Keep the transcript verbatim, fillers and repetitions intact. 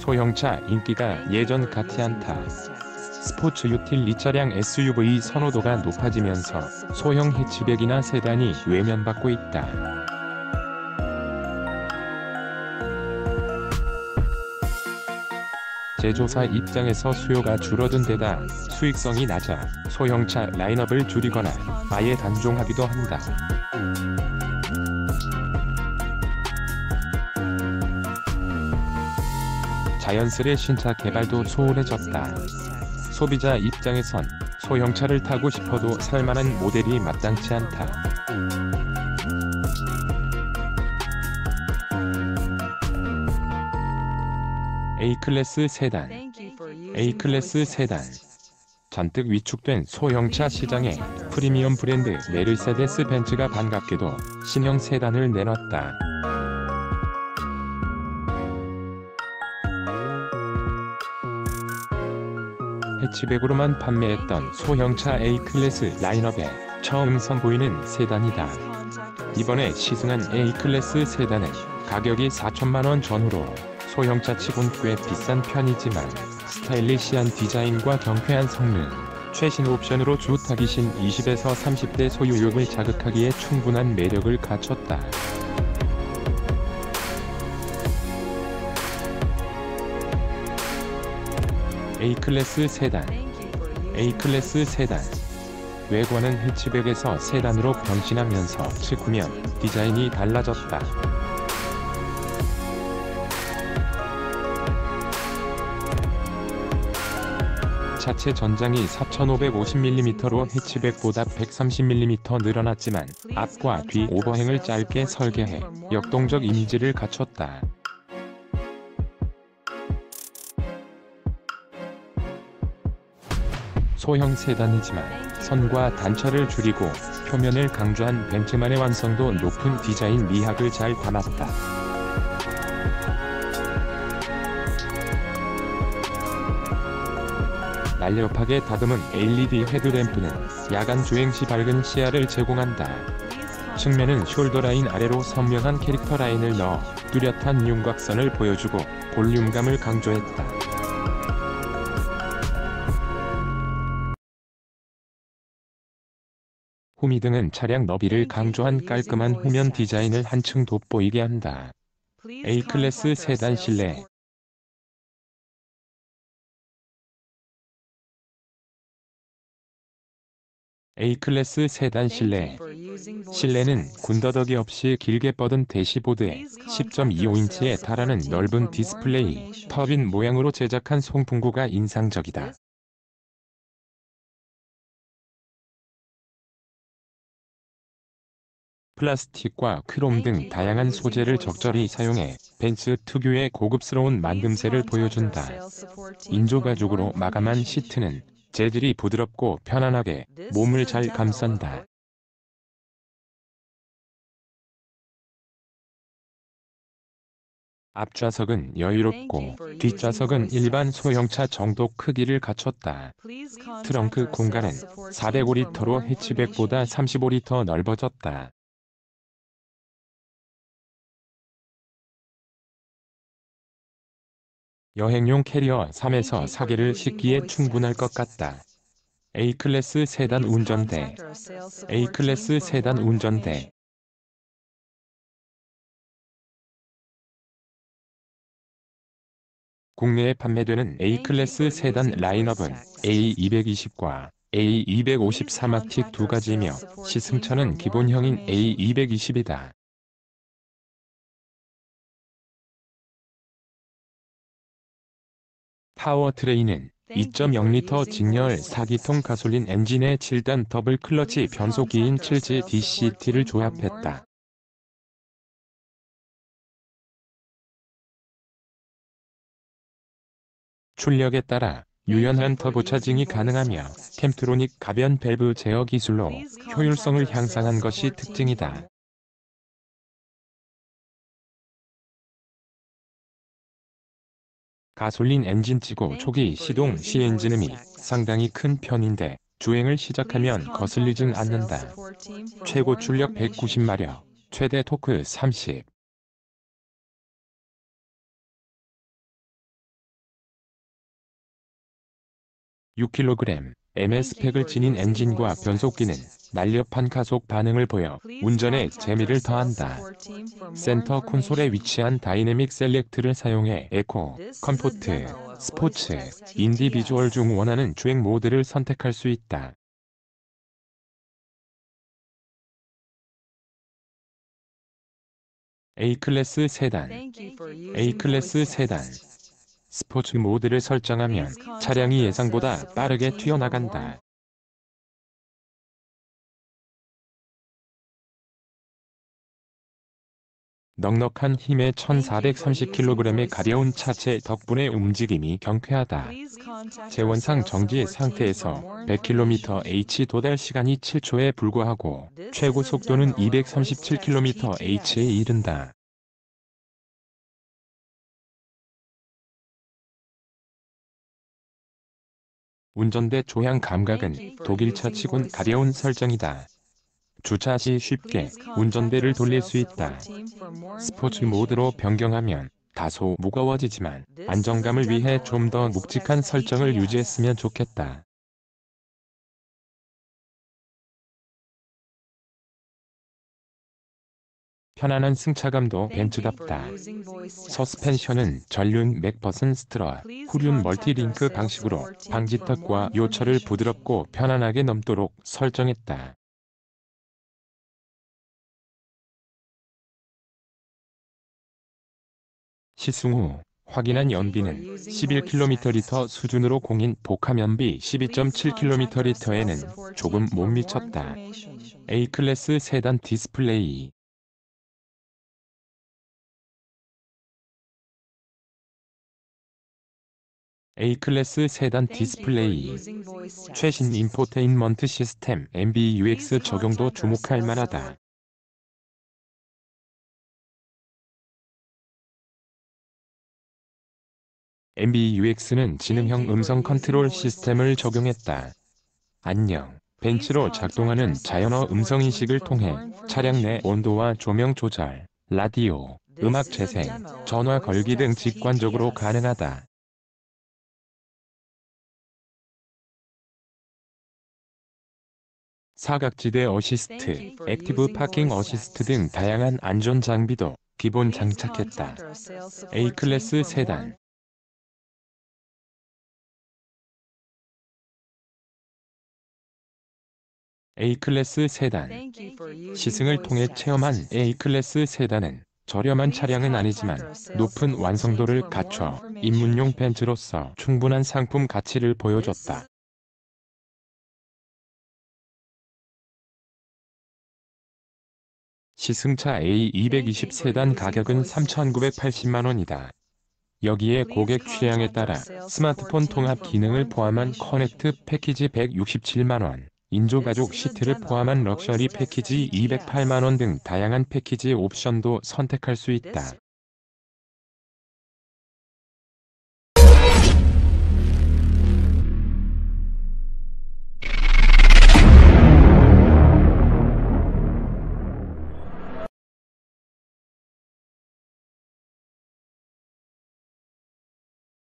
소형차 인기가 예전 같지 않다. 스포츠 유틸리 차량 에스유브이 선호도가 높아지면서 소형 해치백이나 세단이 외면받고 있다. 제조사 입장에서 수요가 줄어든 데다 수익성이 낮아 소형차 라인업을 줄이거나 아예 단종하기도 한다. 자연스레 신차 개발도 소홀해졌다. 소비자 입장에선 소형차를 타고 싶어도 살만한 모델이 마땅치 않다. A클래스 세단, A클래스 세단. 잔뜩 위축된 소형차 시장에 프리미엄 브랜드 메르세데스 벤츠가 반갑게도 신형 세단을 내놨다. 해치백으로만 판매했던 소형차 A클래스 라인업에 처음 선보이는 세단이다. 이번에 시승한 A클래스 세단은 가격이 사천만 원 전후로 소형차 치곤 꽤 비싼 편이지만 스타일리시한 디자인과 경쾌한 성능, 최신 옵션으로 주 타깃인 이십에서 삼십대 소유욕을 자극하기에 충분한 매력을 갖췄다. A클래스 세단, A클래스 세단. 외관은 해치백에서 세단으로 변신하면서 측면 디자인이 달라졌다. 차체 전장이 사천오백오십 밀리미터로 해치백보다 백삼십 밀리미터 늘어났지만 앞과 뒤 오버행을 짧게 설계해 역동적 이미지를 갖췄다. 소형 세단이지만 선과 단차를 줄이고 표면을 강조한 벤츠만의 완성도 높은 디자인 미학을 잘 담았다. 날렵하게 다듬은 엘이디 헤드램프는 야간 주행 시 밝은 시야를 제공한다. 측면은 숄더라인 아래로 선명한 캐릭터 라인을 넣어 뚜렷한 윤곽선을 보여주고 볼륨감을 강조했다. 후미등은 차량 너비를 강조한 깔끔한 후면 디자인을 한층 돋보이게 한다. A클래스 세단 실내. A클래스 세단 실내. 실내는 군더더기 없이 길게 뻗은 대시보드에 십 점 이오 인치에 달하는 넓은 디스플레이, 터빈 모양으로 제작한 송풍구가 인상적이다. 플라스틱과 크롬 등 다양한 소재를 적절히 사용해 벤츠 특유의 고급스러운 만듦새를 보여준다. 인조가죽으로 마감한 시트는 재질이 부드럽고 편안하게 몸을 잘 감싼다. 앞좌석은 여유롭고 뒷좌석은 일반 소형차 정도 크기를 갖췄다. 트렁크 공간은 사백오 리터로 해치백보다 삼십오 리터 넓어졌다. 여행용 캐리어 삼에서 사개를 싣기에 충분할 것 같다. A클래스 세단 운전대. A클래스 세단 운전대. 국내에 판매되는 A클래스 세단 라인업은 에이 이백이십과 에이 이백오십삼 아틱 두 가지이며 시승차는 기본형인 에이 이백이십이다. 파워트레인은 이 점 영 리터 직렬 사 기통 가솔린 엔진에 칠 단 더블 클러치 변속기인 칠 지 디씨티를 조합했다. 출력에 따라 유연한 터보 차징이 가능하며 캠트로닉 가변 밸브 제어 기술로 효율성을 향상한 것이 특징이다. 가솔린 엔진 치고 초기 시동 시 엔진음이 상당히 큰 편인데 주행을 시작하면 거슬리진 않는다. 최고 출력 백구십 마력, 최대 토크 삼십. 육 킬로그램 엠의 스펙을 지닌 엔진과 변속기는 날렵한 가속 반응을 보여 운전에 재미를 더한다. 센터 콘솔에 위치한 다이내믹 셀렉트를 사용해 에코, 컴포트, 스포츠, 인디비주얼 중 원하는 주행 모드를 선택할 수 있다. A 클래스 세단 A 클래스 세단 스포츠 모드를 설정하면 차량이 예상보다 빠르게 튀어나간다. 넉넉한 힘의 천사백삼십 킬로그램의 가벼운 차체 덕분에 움직임이 경쾌하다. 재원상 정지의 상태에서 백 킬로미터 퍼 시간에 도달 시간이 칠 초에 불과하고 최고 속도는 이백삼십칠 킬로미터 퍼 시간에 이른다. 운전대 조향 감각은 독일차 치곤 가벼운 설정이다. 주차 시 쉽게 운전대를 돌릴 수 있다. 스포츠 모드로 변경하면 다소 무거워지지만 안정감을 위해 좀 더 묵직한 설정을 유지했으면 좋겠다. 편안한 승차감도 벤츠답다. 서스펜션은 전륜 맥퍼슨 스트럿, 후륜 멀티링크 방식으로 방지턱과 요철을 부드럽고 편안하게 넘도록 설정했다. 시승 후 확인한 연비는 십일 킬로미터 퍼 리터 수준으로 공인 복합연비 십이 점 칠 킬로미터 퍼 리터에는 조금 못 미쳤다. A 클래스 세단 디스플레이 A 클래스 세단 디스플레이 최신 인포테인먼트 시스템 엠비유엑스 적용도 주목할 만하다. 엠비유엑스는 지능형 음성 컨트롤 시스템을 적용했다. 안녕, 벤츠로 작동하는 자연어 음성 인식을 통해 차량 내 온도와 조명 조절, 라디오, 음악 재생, 전화 걸기 등 직관적으로 가능하다. 사각지대 어시스트, 액티브 파킹 어시스트 등 다양한 안전 장비도 기본 장착했다. A 클래스 세단 A 클래스 세단 시승을 통해 체험한 A 클래스 세단은 저렴한 차량은 아니지만 높은 완성도를 갖춰 입문용 벤츠로서 충분한 상품 가치를 보여줬다. 시승차 에이 이백이십 세단 가격은 삼천구백팔십만 원이다. 여기에 고객 취향에 따라 스마트폰 통합 기능을 포함한 커넥트 패키지 백육십칠만 원, 인조가죽 시트를 포함한 럭셔리 패키지 이백팔만 원 등 다양한 패키지 옵션도 선택할 수 있다.